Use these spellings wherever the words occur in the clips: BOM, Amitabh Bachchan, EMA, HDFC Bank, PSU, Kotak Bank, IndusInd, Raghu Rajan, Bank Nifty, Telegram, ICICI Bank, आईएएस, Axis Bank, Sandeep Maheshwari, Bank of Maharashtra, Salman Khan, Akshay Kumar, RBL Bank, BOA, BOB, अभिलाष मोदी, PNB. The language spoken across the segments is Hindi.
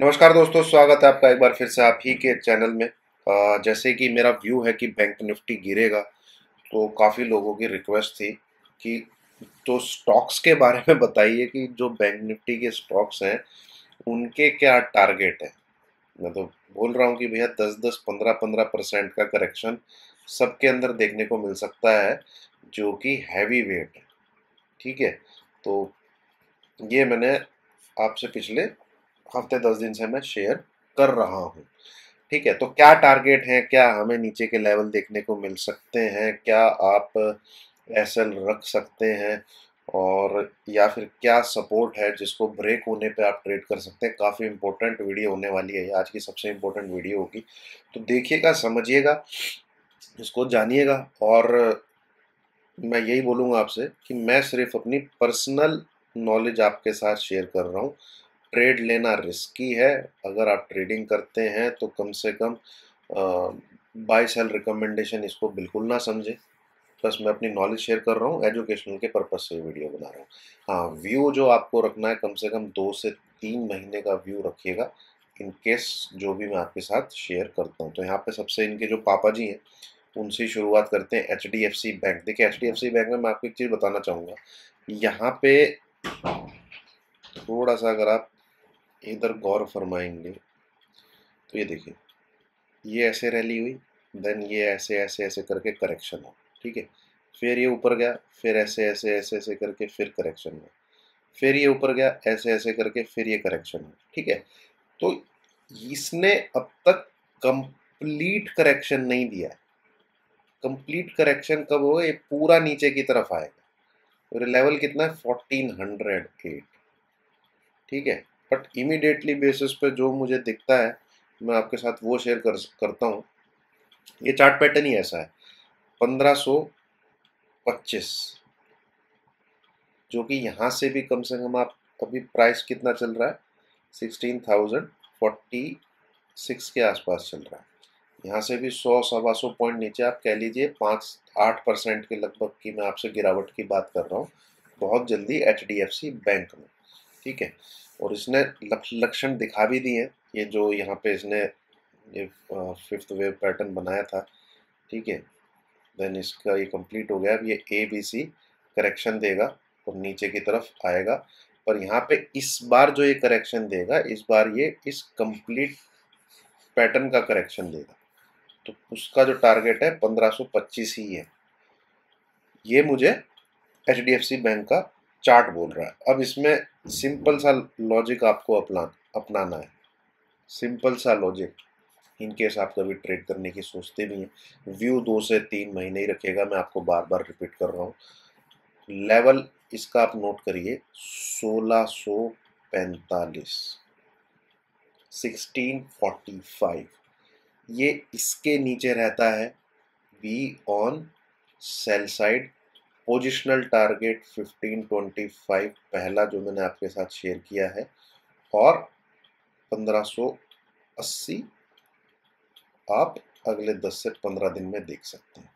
नमस्कार दोस्तों, स्वागत है आपका एक बार फिर से आप ही के चैनल में। जैसे कि मेरा व्यू है कि बैंक निफ्टी गिरेगा, तो काफ़ी लोगों की रिक्वेस्ट थी कि तो स्टॉक्स के बारे में बताइए कि जो बैंक निफ्टी के स्टॉक्स हैं उनके क्या टारगेट है। मैं तो बोल रहा हूँ कि भैया 10-10, 15-15% का करेक्शन सबके अंदर देखने को मिल सकता है, जो कि हैवी वेट है। ठीक है, तो ये मैंने आपसे पिछले हफ्ते 10 दिन से मैं शेयर कर रहा हूँ। ठीक है, तो क्या टारगेट है, क्या हमें नीचे के लेवल देखने को मिल सकते हैं, क्या आप एसएल रख सकते हैं, और या फिर क्या सपोर्ट है जिसको ब्रेक होने पे आप ट्रेड कर सकते हैं। काफ़ी इम्पोर्टेंट वीडियो होने वाली है, आज की सबसे इम्पोर्टेंट वीडियो होगी, तो देखिएगा, समझिएगा, इसको जानिएगा। और मैं यही बोलूँगा आपसे कि मैं सिर्फ अपनी पर्सनल नॉलेज आपके साथ शेयर कर रहा हूँ। ट्रेड लेना रिस्की है, अगर आप ट्रेडिंग करते हैं तो कम से कम बाय सेल रिकमेंडेशन इसको बिल्कुल ना समझे। बस मैं अपनी नॉलेज शेयर कर रहा हूँ, एजुकेशनल के पर्पज़ से वीडियो बना रहा हूँ। हाँ, व्यू जो आपको रखना है कम से कम 2 से 3 महीने का व्यू रखिएगा, इन केस जो भी मैं आपके साथ शेयर करता हूँ। तो यहाँ पे सबसे इनके जो पापा जी हैं उनसे शुरुआत करते हैं, HDFC बैंक। देखिए HDFC बैंक में मैं आपको एक चीज़ बताना चाहूँगा, यहाँ पे थोड़ा सा अगर आप इधर गौर फरमाएंगे तो ये देखिए, ये ऐसे रैली हुई, देन ये ऐसे ऐसे ऐसे करके करेक्शन हो। ठीक है, फिर ये ऊपर गया, फिर ऐसे ऐसे ऐसे ऐसे करके फिर करेक्शन हुआ, फिर ये ऊपर गया, ऐसे ऐसे करके फिर ये करेक्शन हुआ। ठीक है, तो इसने अब तक कंप्लीट करेक्शन नहीं दिया है। कंप्लीट करेक्शन कब होगा, ये पूरा नीचे की तरफ आएगा। और लेवल कितना है, 1408। ठीक है, बट इमीडिएटली बेसिस पे जो मुझे दिखता है मैं आपके साथ वो शेयर करता हूँ। ये चार्ट पैटर्न ही ऐसा है, 1525, जो कि यहाँ से कम आप अभी प्राइस कितना चल रहा है, 16,046 के आसपास चल रहा है। यहाँ से भी 100-125 पॉइंट नीचे आप कह लीजिए 5-8% के लगभग की मैं आपसे गिरावट की बात कर रहा हूँ बहुत जल्दी HDFC बैंक में। ठीक है, और इसने लक्षण दिखा भी दिए हैं, ये जो यहाँ पे इसने ये 5th वेव पैटर्न बनाया था। ठीक है, देन इसका ये कंप्लीट हो गया। अब ये ABC करेक्शन देगा और नीचे की तरफ आएगा, पर यहाँ पे इस बार जो ये करेक्शन देगा, इस बार ये इस कंप्लीट पैटर्न का करेक्शन देगा, तो उसका जो टारगेट है 1525 ही है। ये मुझे HDFC बैंक का चार्ट बोल रहा है। अब इसमें सिंपल सा लॉजिक आपको अपनाना है, सिंपल सा लॉजिक, इनकेस आप कभी ट्रेड करने की सोचते भी हैं। व्यू 2 से 3 महीने ही रखेगा, मैं आपको बार बार रिपीट कर रहा हूँ। लेवल इसका आप नोट करिए, 1645, 1645, ये इसके नीचे रहता है। Be on sell side, positional target 1525, पहला जो मैंने आपके साथ शेयर किया है, और 1580 आप अगले 10 से 15 दिन में देख सकते हैं।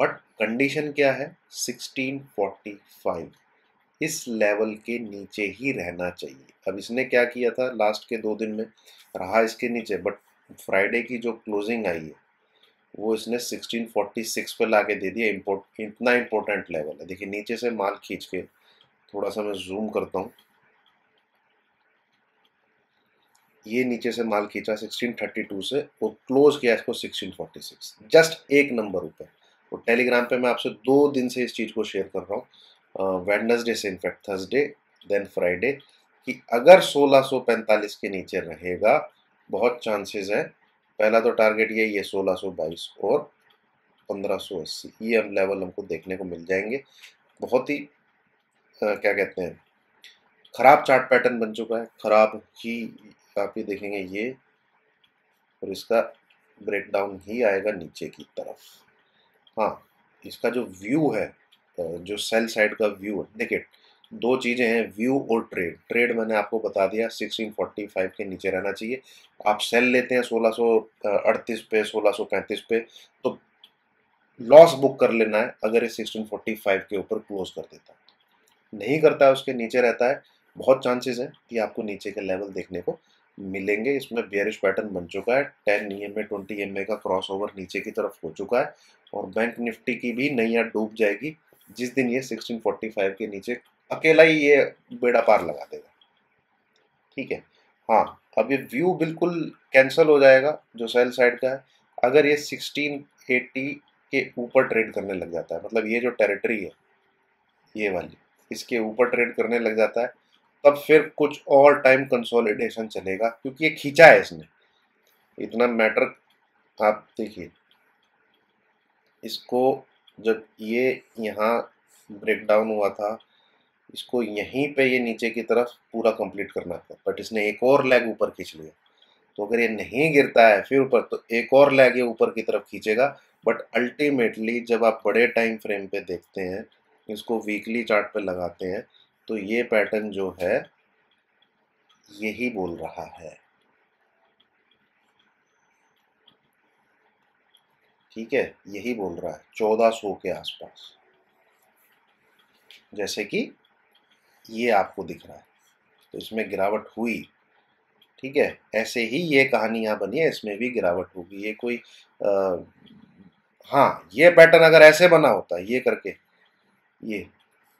बट कंडीशन क्या है, 1645 इस लेवल के नीचे ही रहना चाहिए। अब इसने क्या किया था, लास्ट के 2 दिन में रहा इसके नीचे, बट फ्राइडे की जो क्लोजिंग आई है वो इसने 1646 पे लाके दे दिया। इतना इम्पोर्टेंट लेवल है। देखिए नीचे से माल खींच के, थोड़ा सा मैं जूम करता हूँ, ये नीचे से माल खींचा 1632 से, वो क्लोज किया इसको 1646, जस्ट 1 नंबर ऊपर। और टेलीग्राम पे मैं आपसे 2 दिन से इस चीज़ को शेयर कर रहा हूँ, वेडनेसडे से इनफैक्ट, थर्सडे देन फ्राइडे, कि अगर 1645 के नीचे रहेगा बहुत चांसेस है। पहला तो टारगेट यही है 1622 और 1580, ये हम लेवल हमको देखने को मिल जाएंगे। बहुत ही क्या कहते हैं, ख़राब चार्ट पैटर्न बन चुका है, ख़राब ही आप ही देखेंगे ये, और इसका ब्रेकडाउन ही आएगा नीचे की तरफ। हाँ, इसका जो व्यू है, जो सेल साइड का व्यू है, देखिए 2 चीज़ें हैं, व्यू और ट्रेड। ट्रेड मैंने आपको बता दिया 1645 के नीचे रहना चाहिए। आप सेल लेते हैं 1638 पे, 1635 पे, तो लॉस बुक कर लेना है अगर ये 1645 के ऊपर क्लोज कर देता है। नहीं करता है, उसके नीचे रहता है, बहुत चांसेस हैं कि आपको नीचे के लेवल देखने को मिलेंगे। इसमें बेयरिश पैटर्न बन चुका है, 10 EMA 20 EMA का क्रॉसओवर नीचे की तरफ हो चुका है और बैंक निफ्टी की भी नैया डूब जाएगी जिस दिन ये 1645 के नीचे अकेला ही ये बेड़ा पार लगा देगा। ठीक है, हाँ अब ये व्यू बिल्कुल कैंसिल हो जाएगा जो सेल साइड का है अगर ये 1680 के ऊपर ट्रेड करने लग जाता है, मतलब ये जो टेरिटरी है ये वाली इसके ऊपर ट्रेड करने लग जाता है तब फिर कुछ और टाइम कंसोलिडेशन चलेगा क्योंकि ये खींचा है इसने इतना मैटर। आप देखिए इसको जब ये यहाँ ब्रेकडाउन हुआ था इसको यहीं पे ये नीचे की तरफ पूरा कंप्लीट करना था बट इसने एक और लेग ऊपर खींच लिया, तो अगर ये नहीं गिरता है फिर ऊपर तो एक और लेग ये ऊपर की तरफ खींचेगा। बट अल्टीमेटली जब आप बड़े टाइम फ्रेम पे देखते हैं इसको वीकली चार्ट पे लगाते हैं तो ये पैटर्न जो है यही बोल रहा है। ठीक है, यही बोल रहा है 1400 के आसपास, जैसे कि ये आपको दिख रहा है तो इसमें गिरावट हुई। ठीक है, ऐसे ही ये कहानी यहाँ बनी है, इसमें भी गिरावट होगी। ये कोई हाँ ये पैटर्न अगर ऐसे बना होता ये करके ये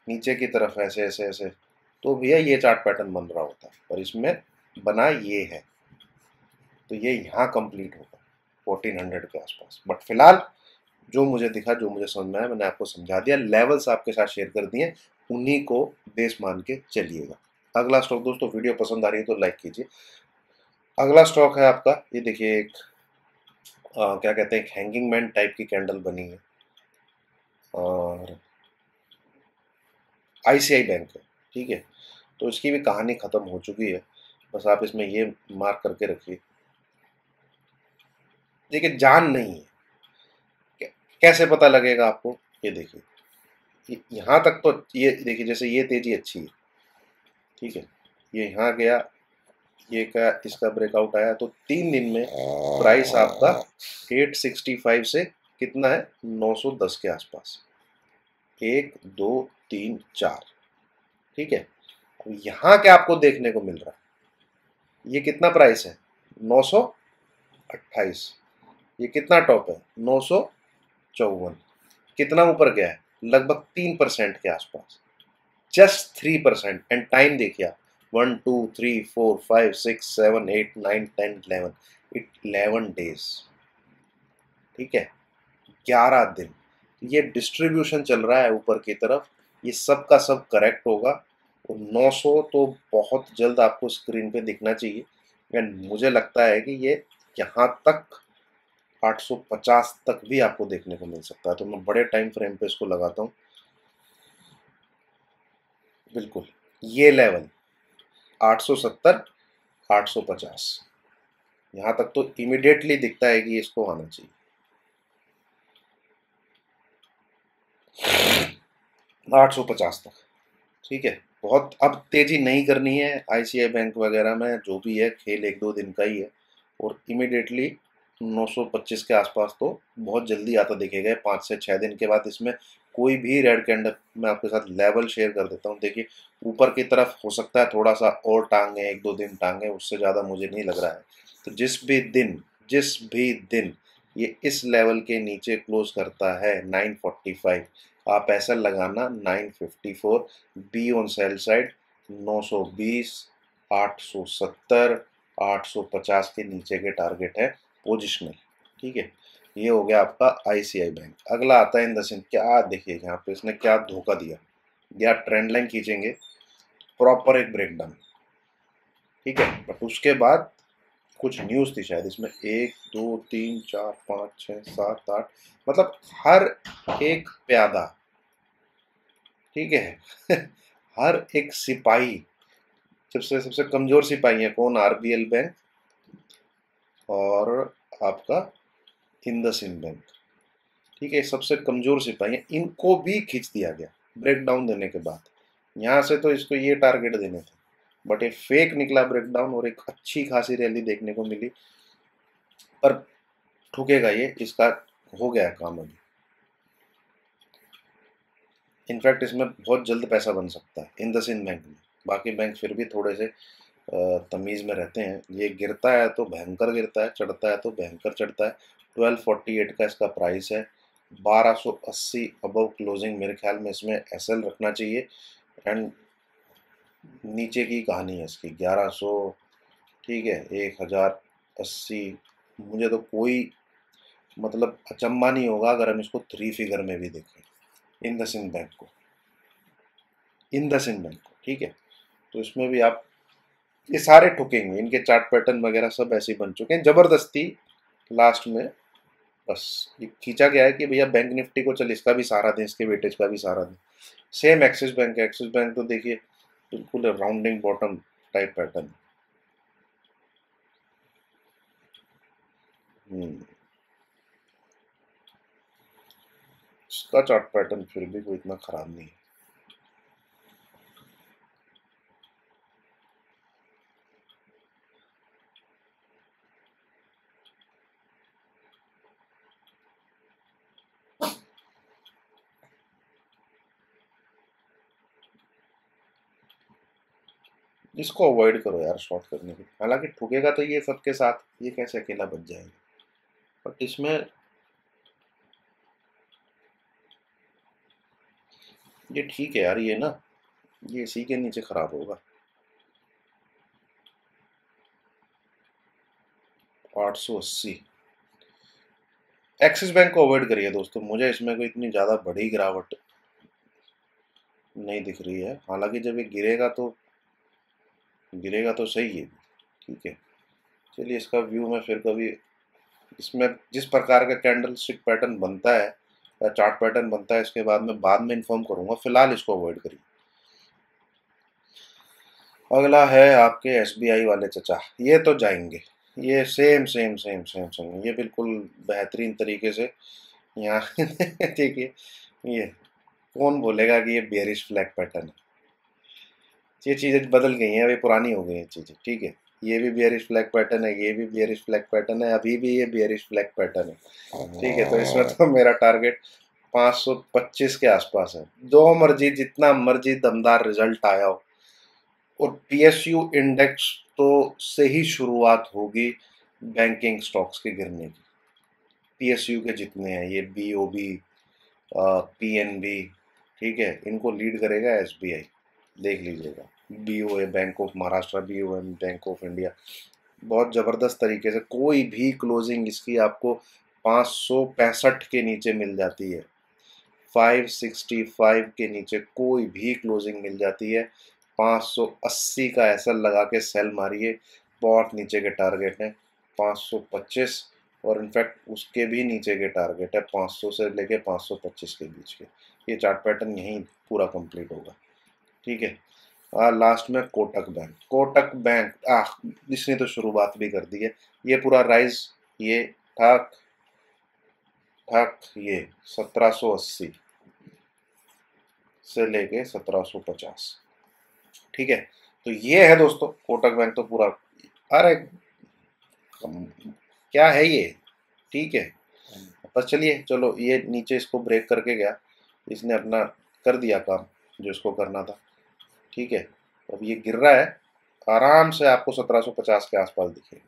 नीचे की तरफ ऐसे ऐसे ऐसे तो भैया ये चार्ट पैटर्न बन रहा होता और इसमें बना ये है तो ये यहाँ कंप्लीट होगा 1400 के आसपास। बट फिलहाल जो मुझे दिखा जो मुझे समझ में आया मैंने आपको समझा दिया, लेवल्स आपके साथ शेयर कर दिए, उन्हीं को बेस मान के चलिएगा। अगला स्टॉक दोस्तों वीडियो पसंद आ रही है तो लाइक कीजिए। अगला स्टॉक है आपका ये देखिए एक क्या कहते हैं हैंगिंग मैन टाइप की कैंडल बनी है और ICICI बैंक है। ठीक है, तो इसकी भी कहानी ख़त्म हो चुकी है, बस आप इसमें ये मार्क करके रखिए। देखिए जान नहीं है, कैसे पता लगेगा आपको, ये देखिए यहाँ तक तो ये देखिए जैसे ये तेज़ी अच्छी है। ठीक है, ये यहाँ गया ये का इसका ब्रेकआउट आया तो 3 दिन में प्राइस आपका 865 से कितना है 910 के आसपास, 1 2 3 4। ठीक है, अब यहाँ क्या आपको देखने को मिल रहा है ये कितना प्राइस है 928, ये कितना टॉप है 954, कितना ऊपर गया है लगभग 3% के आसपास, जस्ट 3%। एंड टाइम देखिए आप 1 2 3 4 5 6 7 8 9 10 11 11 days। ठीक है, 11 दिन ये डिस्ट्रीब्यूशन चल रहा है ऊपर की तरफ, ये सब का सब करेक्ट होगा। 900 तो बहुत जल्द आपको स्क्रीन पे दिखना चाहिए एंड मुझे लगता है कि ये यहाँ तक 850 तक भी आपको देखने को मिल सकता है, तो मैं बड़े टाइम फ्रेम पे इसको लगाता हूँ। बिल्कुल ये लेवल 870 850 यहाँ तक तो इमिडिएटली दिखता है कि इसको आना चाहिए। तक ठीक है, बहुत अब तेजी नहीं करनी है ICICI बैंक वगैरह में, जो भी है खेल 1-2 दिन का ही है और इमिडिएटली 925 के आसपास तो बहुत जल्दी आता दिखेगा 5 से 6 दिन के बाद। इसमें कोई भी रेड कैंडल मैं आपके साथ लेवल शेयर कर देता हूँ। देखिए ऊपर की तरफ हो सकता है थोड़ा सा और टांगे 1-2 दिन टांगे, उससे ज़्यादा मुझे नहीं लग रहा है। तो जिस भी दिन ये इस लेवल के नीचे क्लोज करता है 945 आप ऐसा लगाना 954 बी ऑन सेल साइड 920 870 850 के नीचे के टारगेट है पोजिशनल। ठीक है, ये हो गया आपका ICICI बैंक। अगला आता है IndusInd। क्या देखिए यहाँ पे इसने क्या धोखा दिया, या ट्रेंड लाइन खींचेंगे प्रॉपर एक ब्रेकडाउन। ठीक है, बट उसके बाद कुछ न्यूज़ थी शायद इसमें 1 2 3 4 5 6 7 8 मतलब हर एक प्यादा, ठीक है हर एक सिपाही, सबसे कमज़ोर सिपाही है कौन RBL बैंक और आपका IndusInd बैंक। ठीक है, सबसे कमज़ोर सिपाही है, इनको भी खींच दिया गया ब्रेकडाउन देने के बाद। यहाँ से तो इसको ये टारगेट देने थे बट एक फेक निकला ब्रेकडाउन और एक अच्छी खासी रैली देखने को मिली, पर ठुकेगा ये, इसका हो गया काम अभी। इनफैक्ट इसमें बहुत जल्द पैसा बन सकता है IndusInd बैंक में, बाकी बैंक फिर भी थोड़े से तमीज़ में रहते हैं। ये गिरता है तो भयंकर गिरता है, चढ़ता है तो भयंकर चढ़ता है। 1248 का इसका प्राइस है, 1280 अबव क्लोजिंग मेरे ख्याल में इसमें एसएल रखना चाहिए। एंड नीचे की कहानी है इसकी 1100, ठीक है 1080। मुझे तो कोई मतलब अचंबा नहीं होगा अगर हम इसको 3 फिगर में भी देखें IndusInd Bank को, ठीक है। तो इसमें भी आप ये सारे ठुकेंगे, इनके चार्ट पैटर्न वगैरह सब ऐसे बन चुके हैं। ज़बरदस्ती लास्ट में बस ये खींचा गया है कि भैया बैंक निफ्टी को चल इसका भी सहारा दें, इसके वेटेज का भी सहारा दें। सेम एक्सिस बैंक तो देखिए बिल्कुल राउंडिंग बॉटम टाइप पैटर्न। इसका चार्ट पैटर्न फिर भी कोई इतना ख़राब नहीं है। इसको अवॉइड करो यार शॉर्ट करने के, हालांकि ठुकेगा तो ये सबके साथ, ये कैसे अकेला बच जाएगा। बट इसमें ये ठीक है यार, ये ना ये इसी के नीचे खराब होगा। 880 एक्सिस बैंक को अवॉइड करिए दोस्तों, मुझे इसमें कोई इतनी ज़्यादा बड़ी गिरावट नहीं दिख रही है। हालांकि जब ये गिरेगा तो सही है, ठीक है। चलिए इसका व्यू में फिर कभी, इसमें जिस प्रकार का कैंडल स्टिक पैटर्न बनता है या चार्ट पैटर्न बनता है इसके बाद में इन्फॉर्म करूंगा। फिलहाल इसको अवॉइड करिए। अगला है आपके एसबीआई वाले चचा, ये तो जाएंगे, ये सेम, ये बिल्कुल बेहतरीन तरीके से यहाँ ठीक है। ये कौन बोलेगा कि ये बेयरिश फ्लैग पैटर्न है, ये चीज़ें बदल गई हैं, वे पुरानी हो गई हैं चीज़ें, ठीक है। ये भी बेयरिश फ्लैग पैटर्न है, ये भी बेयरिश फ्लैग पैटर्न है, अभी भी ये बेयरिश फ्लैग पैटर्न है, ठीक है। तो इसमें तो मेरा टारगेट 525 के आसपास है। जो मर्जी जितना मर्जी दमदार रिजल्ट आया हो, और PSU इंडेक्स तो से ही शुरुआत होगी बैंकिंग स्टॉक्स के गिरने की। PSU के जितने हैं ये BOB PNB, ठीक है, इनको लीड करेगा SBI, देख लीजिएगा। BOA bank of Maharashtra, BOM bank of India, बहुत ज़बरदस्त तरीके से कोई भी क्लोजिंग इसकी आपको 565 के नीचे मिल जाती है, 565 के नीचे कोई भी क्लोजिंग मिल जाती है। 580 का एसएल लगा के सेल मारिए, बहुत नीचे के टारगेट हैं 525, और इनफैक्ट उसके भी नीचे के टारगेट है 500 से लेके 525 के बीच के। ये चार्ट पैटर्न यहीं पूरा कंप्लीट होगा, ठीक है। और लास्ट में कोटक बैंक इसने तो शुरुआत भी कर दी है। ये पूरा राइज, ये ठाक, ये 1780 से लेके 1750, ठीक है। तो ये है दोस्तों कोटक बैंक तो पूरा, अरे क्या है ये, ठीक है। बस चलिए, चलो ये नीचे इसको ब्रेक करके गया, इसने अपना कर दिया काम जो इसको करना था, ठीक है। अब ये गिर रहा है, आराम से आपको 1750 के आसपास दिखेगा,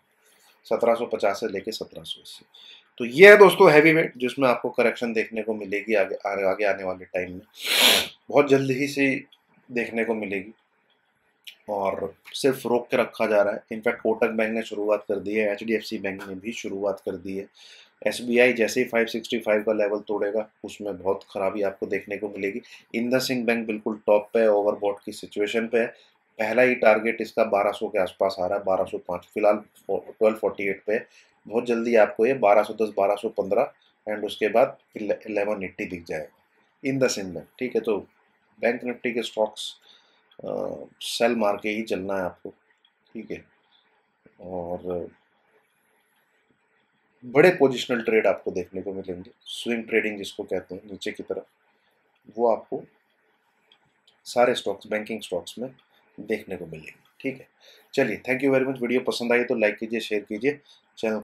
1750 से लेके 1780। तो ये है दोस्तों हैवी वेट, जिसमें आपको करेक्शन देखने को मिलेगी आगे आने वाले टाइम में, बहुत जल्दी ही से देखने को मिलेगी, और सिर्फ रोक के रखा जा रहा है। इनफैक्ट कोटक बैंक ने शुरुआत कर दी है, HDFC बैंक ने भी शुरुआत कर दी है। SBI जैसे ही 565 का लेवल तोड़ेगा उसमें बहुत ख़राबी आपको देखने को मिलेगी। IndusInd बैंक बिल्कुल टॉप पे है, ओवरबॉट की सिचुएशन पे है। पहला ही टारगेट इसका 1200 के आसपास आ रहा है, 1205 फिलहाल 1248 पे है। बहुत जल्दी आपको ये 1210, 1215 एंड उसके बाद 1180 दिख जाएगा IndusInd बैंक, ठीक है। तो बैंक निफ्टी के स्टॉक्स सेल मार के ही चलना है आपको, ठीक है। और बड़े पोजिशनल ट्रेड आपको देखने को मिलेंगे, स्विंग ट्रेडिंग जिसको कहते हैं, नीचे की तरफ, वो आपको सारे स्टॉक्स बैंकिंग स्टॉक्स में देखने को मिलेंगे, ठीक है। चलिए, thank you very much. Video पसंद आई तो लाइक कीजिए, शेयर कीजिए, चैनल